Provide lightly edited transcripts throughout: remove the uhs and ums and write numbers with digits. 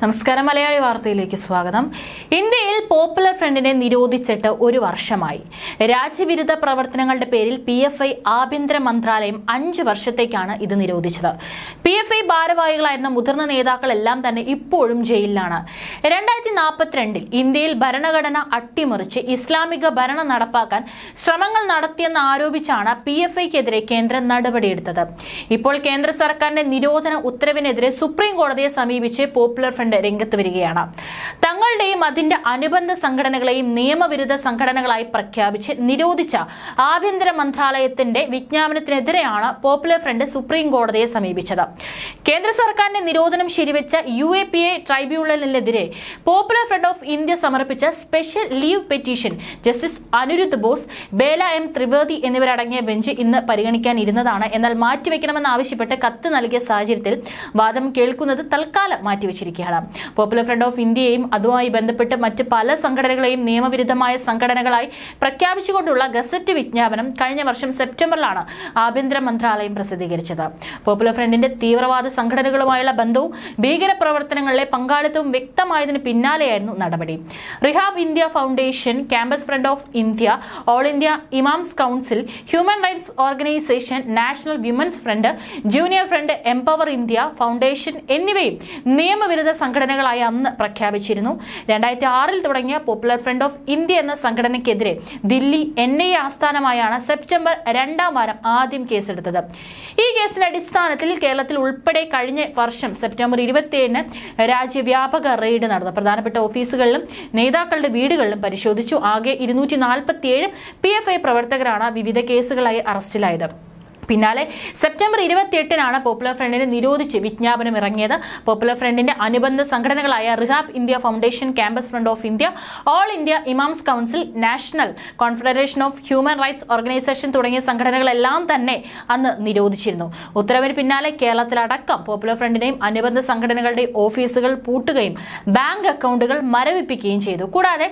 നമസ്കാരം മലയാളി വാർത്തയിലേക്ക് സ്വാഗതം. ഇന്ത്യയിൽ പോപ്പുലർ ഫ്രണ്ടിനെ നിരോധിച്ചിട്ട് ഒരു വർഷമായി. രാജ്യവിരുദ്ധ പ്രവർത്തനങ്ങളുടെ പേരിൽ PFI ആഭ്യന്തര മന്ത്രാലയം 5 വർഷത്തേക്കാണ് ഇത് നിരോധിച്ചത്. PFI ഭാരവാഹികളായിരുന്ന മുതിർന്ന നേതാക്കളെല്ലാം തന്നെ ഇപ്പോഴും ജയിലിലാണ്. 2042-ൽ ഇന്ത്യയിൽ ഭരണഘടന അട്ടിമറിച്ച് ഇസ്ലാമിക ഭരണം നടപ്പാക്കാൻ ശ്രമങ്ങൾ നടത്തിയെന്ന് ആരോപിച്ചാണ് PFIക്കെതിരെ കേന്ദ്രം നടപടിയെടുത്തത്. ഇപ്പോൾ കേന്ദ്ര സർക്കാരിന്റെ നിരോധന ഉത്തരവിനെതിരെ സുപ്രീം കോടതിയെ സമീപിച്ച് പോപ്പുലർ രംഗത്ത് വരികയാണ്. തങ്ങളുടെയും അതിന്റെ അനുബന്ധ സംഘടനകളെയും നിയമവിരുദ്ധ സംഘടനകളായി പ്രഖ്യാപിച്ച് നിരോധിച്ച ആഭ്യന്തര മന്ത്രാലയത്തിന്റെ വിജ്ഞാപനത്തിനെതിരെയാണ് പോപ്പുലർ ഫ്രണ്ട് സുപ്രീം കോടതിയെ സമീപിച്ചത്. കേന്ദ്ര സർക്കാരിന്റെ നിരോധനം ശരിവെച്ച UAPA ട്രൈബ്യൂണലിനെതിരെ പോപ്പുലർ ഫ്രണ്ട് ഓഫ് ഇന്ത്യ സമർപ്പിച്ച special leave petition justice Aniruddha Bose, Bela M Trivedi എന്നിവരടങ്ങിയ ബെഞ്ച് ഇന്ന് പരിഗണിക്കാനിരുന്നതാണ്. എന്നാൽ മാറ്റിവെക്കണമെന്നാവശ്യപ്പെട്ട് കത്ത് നൽകിയ സാഹചര്യത്തിൽ വാദം കേൾക്കുന്നത് തൽക്കാലം മാറ്റിവെച്ചിരിക്കുകയാണ്. പോപ്പുലർ ഫ്രണ്ട് ഓഫ് ഇന്ത്യയെയും അതുമായി ബന്ധപ്പെട്ട് മറ്റ് പല സംഘടനകളെയും നിയമവിരുദ്ധമായ സംഘടനകളായി പ്രഖ്യാപിച്ചുകൊണ്ടുള്ള ഗസറ്റ് വിജ്ഞാപനം കഴിഞ്ഞ വർഷം സെപ്റ്റംബറിലാണ് ആഭ്യന്തര മന്ത്രാലയം പ്രസിദ്ധീകരിച്ചത്. പോപ്പുലർ ഫ്രണ്ടിന്റെ തീവ്രവാദ സംഘടനകളുമായുള്ള ബന്ധവും ഭീകര പ്രവർത്തനങ്ങളിലെ പങ്കാളിത്തവും വ്യക്തമായതിന് പിന്നാലെയായിരുന്നു നടപടി. Rehab India foundation, campus front of India, all India imams council, human rights organisation, national women's front, junior front, empower India foundation എന്നിവയും നിയമവിരുദ്ധ സംഘടനകളായി അന്ന് പ്രഖ്യാപിച്ചിരുന്നു. 2006-ൽ തുടങ്ങിയ പോപ്പുലർ ഫ്രണ്ട് ഓഫ് ഇന്ത്യ എന്ന സംഘടനയ്ക്കെതിരെ ദില്ലി NIA ആസ്ഥാനമായാണ് സെപ്റ്റംബർ 2-ാം വാരം ആദ്യം കേസെടുത്തത്. ഈ കേസിന്റെ അടിസ്ഥാനത്തിൽ കേരളത്തിൽ ഉൾപ്പെടെ കഴിഞ്ഞ വർഷം സെപ്റ്റംബർ 27-ന് രാജ്യവ്യാപക റെയ്ഡ് നടന്നു. പ്രധാനപ്പെട്ട ഓഫീസുകളിലും നേതാക്കളുടെ വീടുകളിലും പരിശോധിച്ചു. ആകെ 247 PFI പ്രവർത്തകരാണ് വിവിധ കേസുകളായി അറസ്റ്റിലായത്. പിന്നാലെ സെപ്റ്റംബർ 28-നാണ് പോപ്പുലർ ഫ്രണ്ടിനെ നിരോധിച്ച് വിജ്ഞാപനം ഇറങ്ങിയത്. പോപ്പുലർ ഫ്രണ്ടിന്റെ അനുബന്ധ സംഘടനകളായ rehab India foundation, campus front of India, all India imams council, national confederation of human rights organisation തുടങ്ങിയ സംഘടനകളെല്ലാം തന്നെ അന്ന് നിരോധിച്ചിരുന്നു. ഉത്തരവിന് പിന്നാലെ കേരളത്തിലടക്കം പോപ്പുലർ ഫ്രണ്ടിന്റെയും അനുബന്ധ സംഘടനകളുടെയും ഓഫീസുകൾ പൂട്ടുകയും ബാങ്ക് അക്കൗണ്ടുകൾ മരവിപ്പിക്കുകയും ചെയ്തു. കൂടാതെ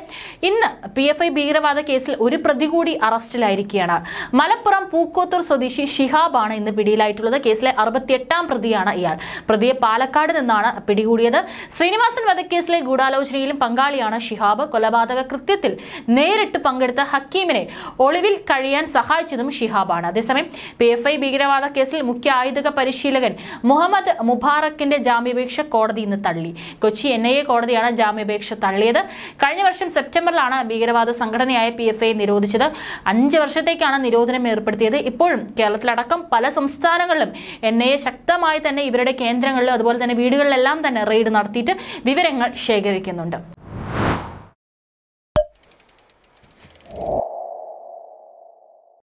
ഇന്ന് PFI ഭീകരവാദ കേസിൽ ഒരു പ്രതി കൂടി അറസ്റ്റിലായിരിക്കുകയാണ്. മലപ്പുറം പൂക്കോത്തൂർ സ്വദേശി ഷിഹാബാണ് ഇന്ന് പിടിയിലായിട്ടുള്ളത്. കേസിലെ 68-ാം പ്രതിയാണ് ഇയാൾ. പ്രതിയെ പാലക്കാട് നിന്നാണ് പിടികൂടിയത്. ശ്രീനിവാസൻ വധക്കേസിലെ ഗൂഢാലോചനയിലും പങ്കാളിയാണ് ഷിഹാബ്. കൊലപാതക കൃത്യത്തിൽ നേരിട്ട് പങ്കെടുത്ത ഹക്കീമിനെ ഒളിവിൽ കഴിയാൻ സഹായിച്ചതും ഷിഹാബാണ്. അതേസമയം PFI ഭീകരവാദ കേസിൽ മുഖ്യ ആയുധക പരിശീലകൻ മുഹമ്മദ് മുബാറക്കിന്റെ ജാമ്യാപേക്ഷ കോടതി ഇന്ന് തള്ളി. കൊച്ചി NIA കോടതിയാണ് ജാമ്യാപേക്ഷ തള്ളിയത്. കഴിഞ്ഞ വർഷം സെപ്റ്റംബറിലാണ് ഭീകരവാദ സംഘടനയായ PFI നിരോധിച്ചത്. 5 വർഷത്തേക്കാണ് നിരോധനം ഏർപ്പെടുത്തിയത്. ഇപ്പോഴും കേരളത്തിലടക്കം പല സംസ്ഥാനങ്ങളിലും NIA ശക്തമായി തന്നെ ഇവരുടെ കേന്ദ്രങ്ങളിലും അതുപോലെ തന്നെ വീടുകളിലെല്ലാം തന്നെ റെയ്ഡ് നടത്തിയിട്ട് വിവരങ്ങൾ ശേഖരിക്കുന്നുണ്ട്.